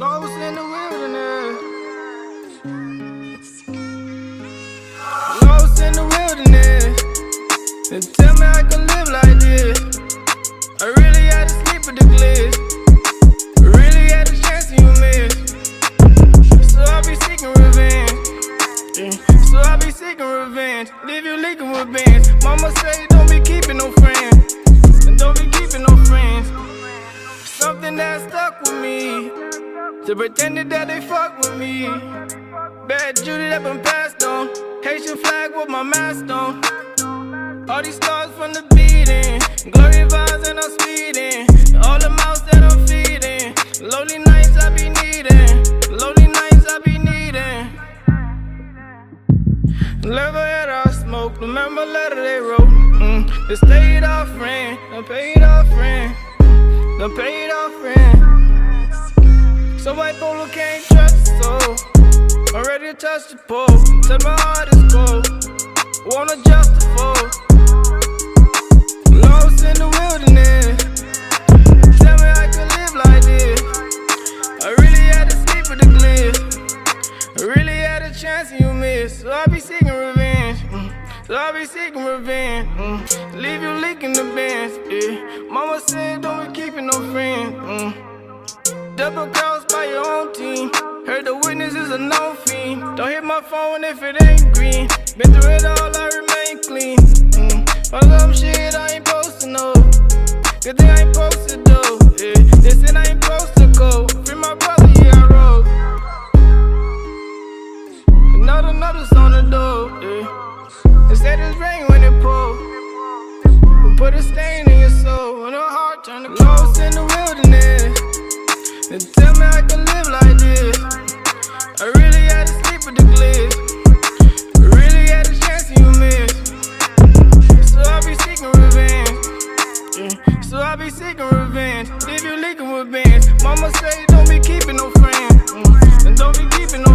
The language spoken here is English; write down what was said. Lost in the wilderness. Lost in the wilderness. And tell me I can live like this. I really had to sleep with the gliss. Really had the chance you missed. So I be seeking revenge. So I be seeking revenge. Leave you leaking with bands. Mama say don't be keeping no friends. And don't be keeping no friends. Something that stuck with me. To pretending that they fuck with me. Bad Judy that been passed on. Haitian flag with my mask on. All these stars from the beating. Glory vibes and I'm speeding. All the mouths that I'm feeding. Lonely nights I be needing. Lonely nights I be needing. Never had I smoked. Remember letter they wrote. They stayed off friend. They paid off friend. They paid off friend. So white polo can't trust the soul. I'm ready to touch the pole. Tell my heart is cold. Won't adjust the fold. Lost in the wilderness. Tell me I could live like this. I really had to sleep with the gliss. I really had a chance and you missed. So I be seeking revenge. So I be seeking revenge. Leave you leaking the bins. Yeah. Mama said don't be keeping no friends. Double crossed by your own team. Heard the witness is a known fiend. Don't hit my phone if it ain't green. Been through it all, I remain clean. Fuck up shit, I ain't supposed to know. Good thing I ain't supposed to do. Yeah. This thing I ain't supposed to go. Free my brother, yeah, I wrote. Another notice on the door. Yeah. It said it's rain when it poured. Put a stain in your soul. And her heart turned to ghost in the wilderness. And tell me I can live like this. I really had to sleep with the gliss. I really had a chance and you missed. So I be seeking revenge. So I be seeking revenge. Leave you leaking with bands. Mama say don't be keeping no friends. And don't be keeping no